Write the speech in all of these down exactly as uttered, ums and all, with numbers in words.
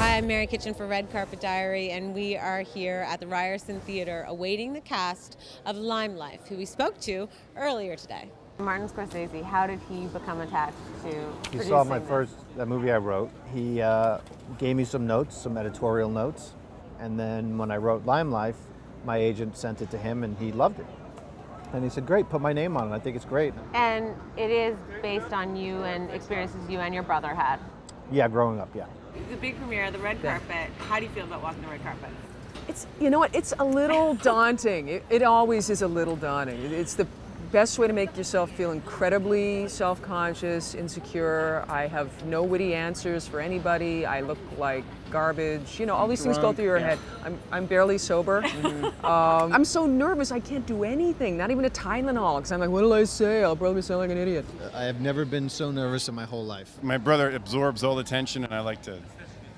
I'm Mary Kitchen for Red Carpet Diary, and we are here at the Ryerson Theatre awaiting the cast of Lymelife, who we spoke to earlier today. Martin Scorsese, how did he become attached to producing? He saw my this? first that movie I wrote. He uh, gave me some notes, some editorial notes, and then when I wrote Lymelife, my agent sent it to him, and he loved it. And he said, great, put my name on it. I think it's great. And it is based on you and experiences you and your brother had. Yeah, growing up, yeah. The big premiere, the red carpet. How do you feel about walking the red carpet? It's, you know what, it's a little daunting. It, it always is a little daunting. It, it's the best way to make yourself feel incredibly self-conscious, insecure. I have no witty answers for anybody. I look like garbage. You know, all these Drunk, things go through your yeah. head. I'm, I'm barely sober. Mm-hmm. um, I'm so nervous I can't do anything, not even a Tylenol, because I'm like, what'll I say? I'll probably sound like an idiot. I have never been so nervous in my whole life. My brother absorbs all the tension, and I like to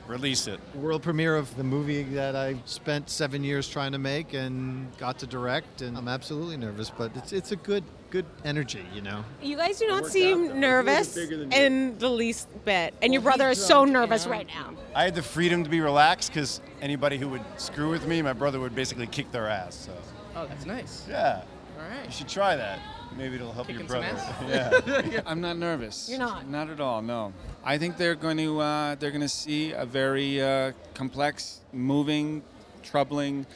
release it. World premiere of the movie that I spent seven years trying to make and got to direct, and I'm absolutely nervous, but it's it's a good good energy, you know. You guys do not seem nervous in the least bit, and your brother is so nervous right now. I had the freedom to be relaxed because anybody who would screw with me, my brother would basically kick their ass. So. Oh, that's nice. Yeah. All right. You should try that. Maybe it'll help Kicking your brother. Yeah. I'm not nervous. You're not? Not at all, no. I think they're going to uh, they're going to see a very uh, complex, moving, troubling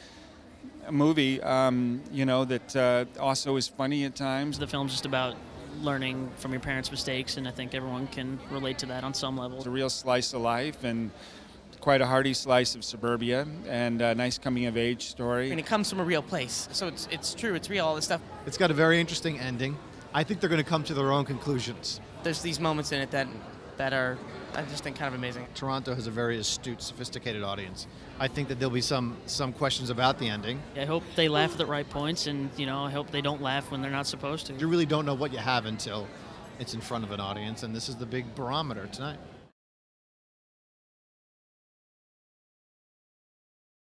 movie. Um, you know that uh, also is funny at times. The film's just about learning from your parents' mistakes, and I think everyone can relate to that on some level. It's a real slice of life, and quite a hearty slice of suburbia, and a nice coming-of-age story. And it comes from a real place, so it's it's true, it's real, all this stuff. It's got a very interesting ending. I think they're going to come to their own conclusions. There's these moments in it that that are, I just think, kind of amazing. Toronto has a very astute, sophisticated audience. I think that there'll be some some questions about the ending. I hope they laugh at the right points, and you know, I hope they don't laugh when they're not supposed to. You really don't know what you have until it's in front of an audience, and this is the big barometer tonight.